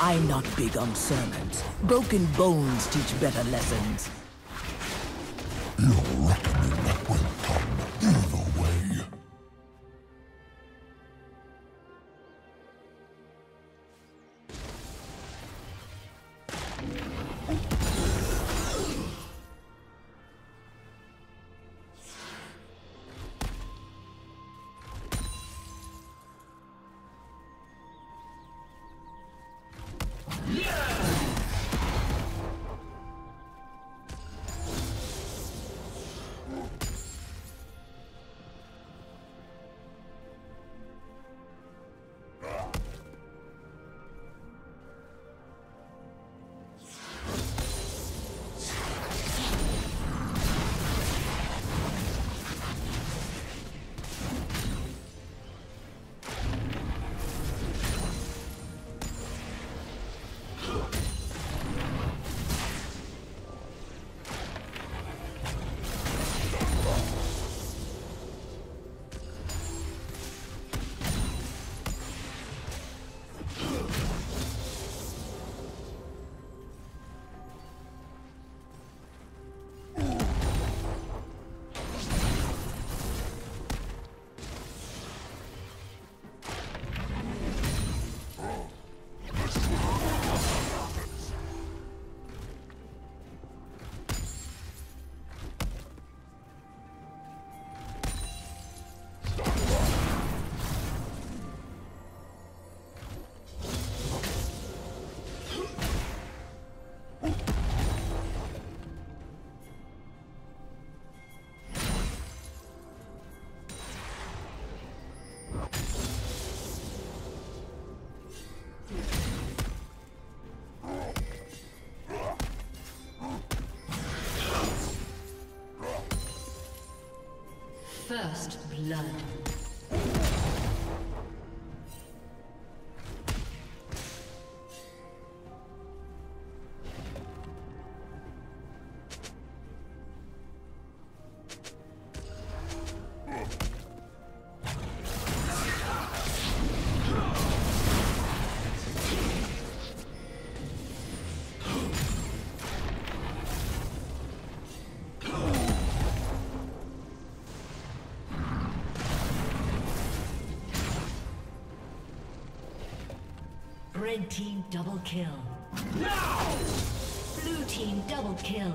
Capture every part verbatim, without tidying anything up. I'm not big on sermons. Broken bones teach better lessons. Your reckoning will come either way. First blood. Red team double kill. No! Blue team double kill.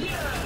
Yeah!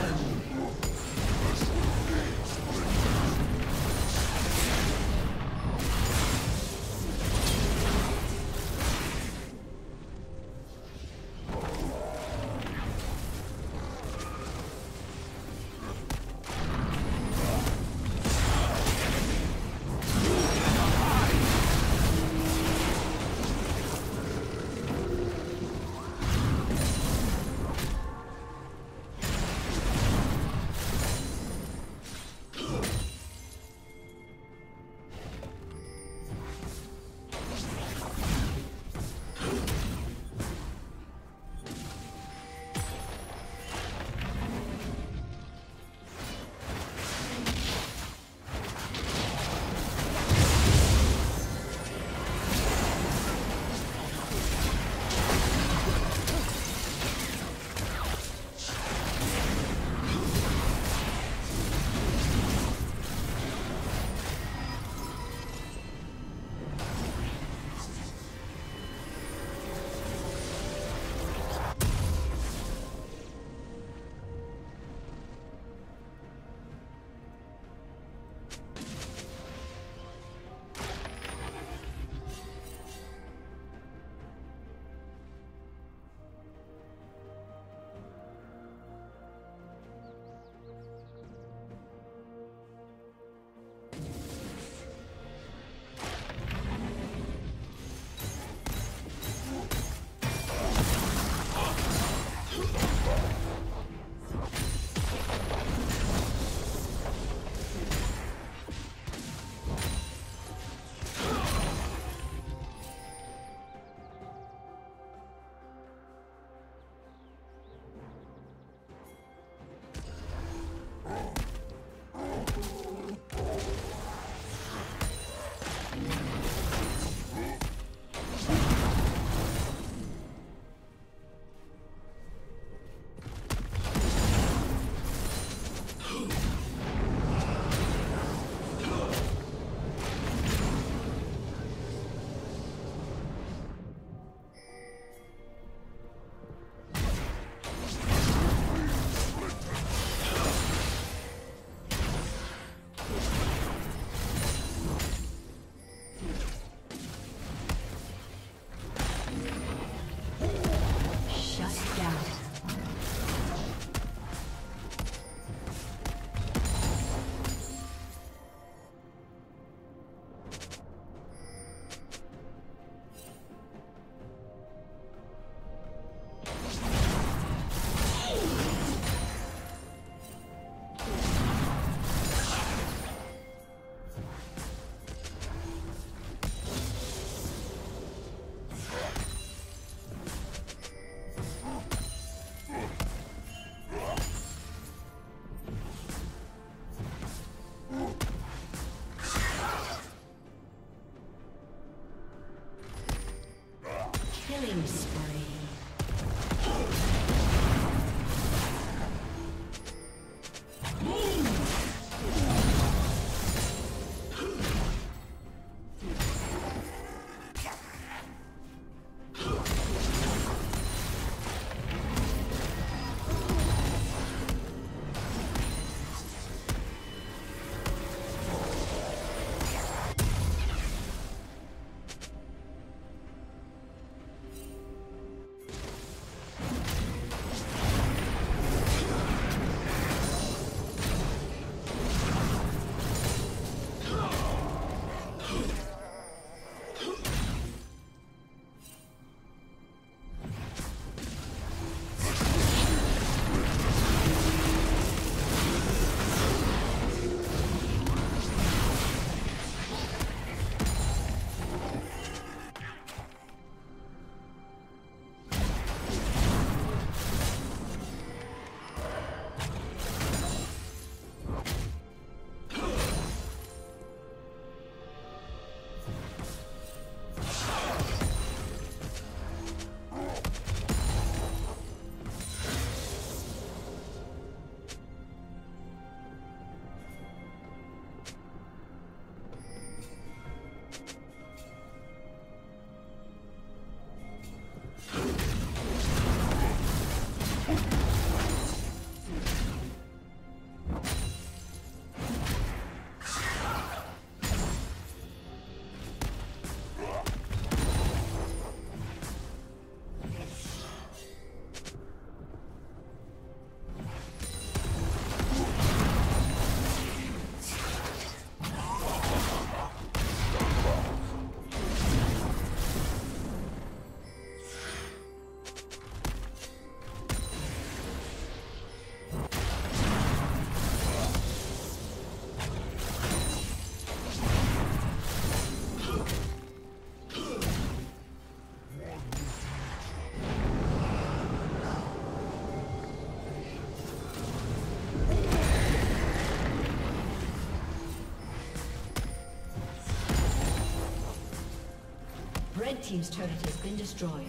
Red team's turret has been destroyed.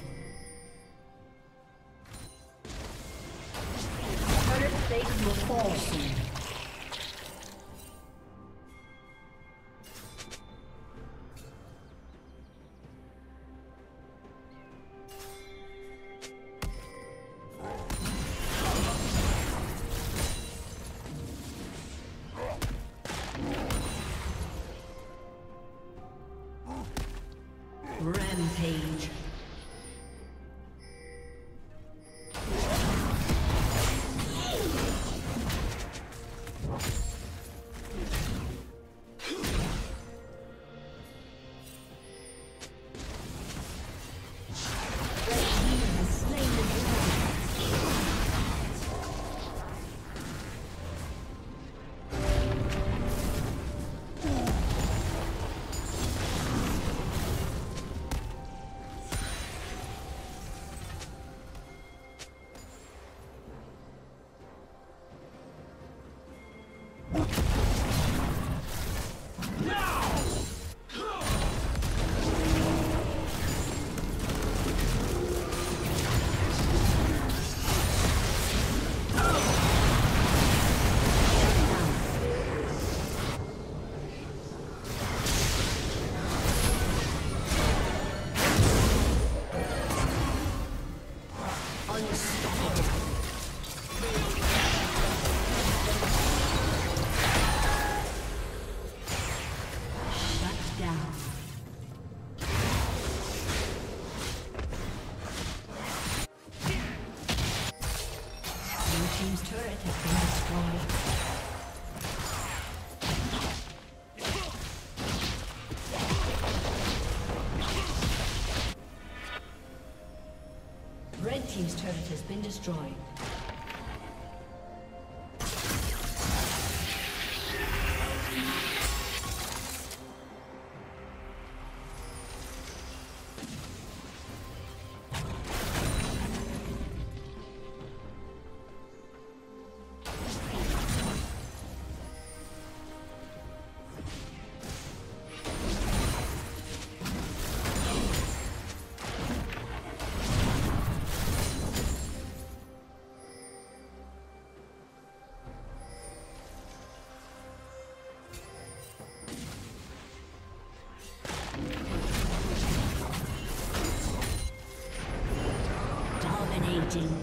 Turret plate will fall soon. Rampage. Red team's turret has been destroyed. Dominating.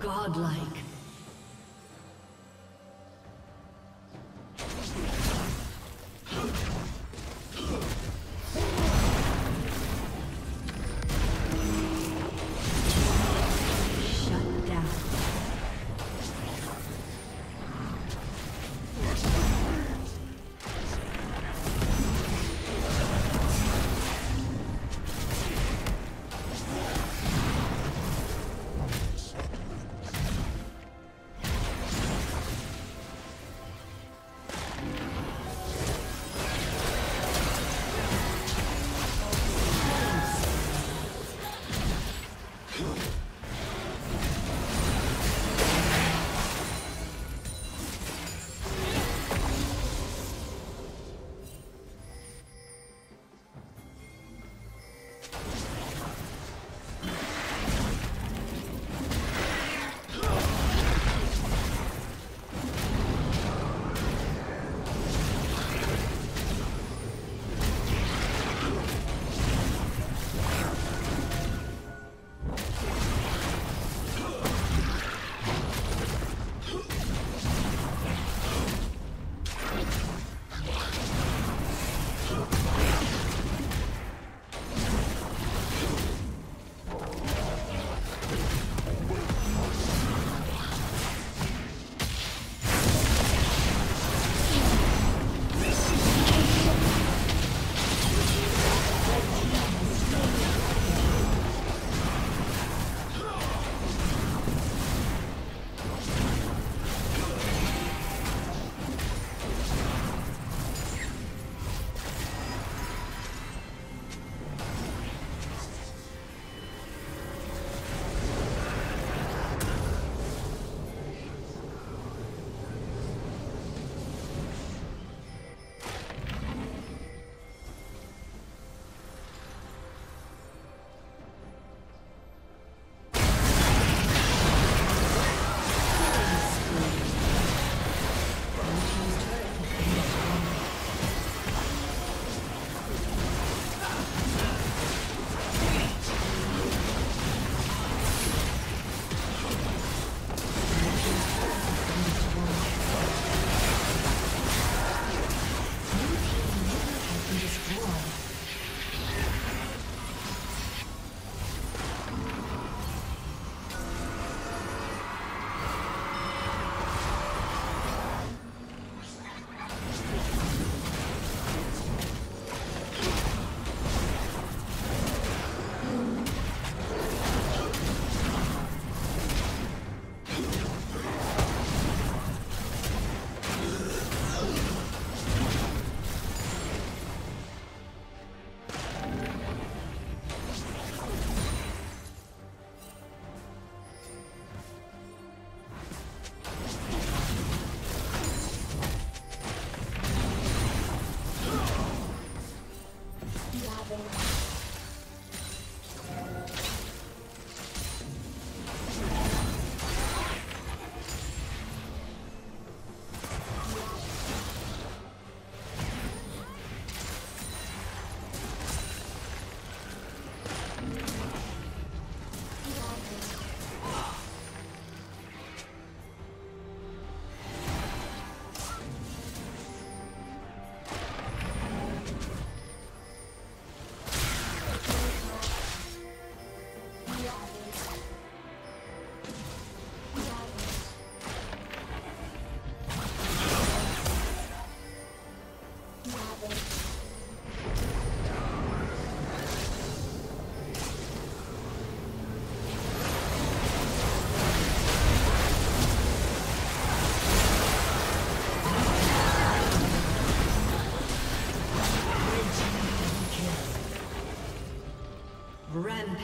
Godlike.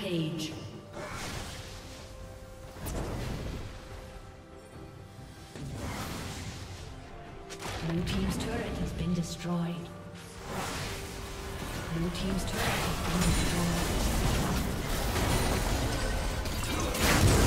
Rampage. Blue team's turret has been destroyed. Blue team's turret has been destroyed.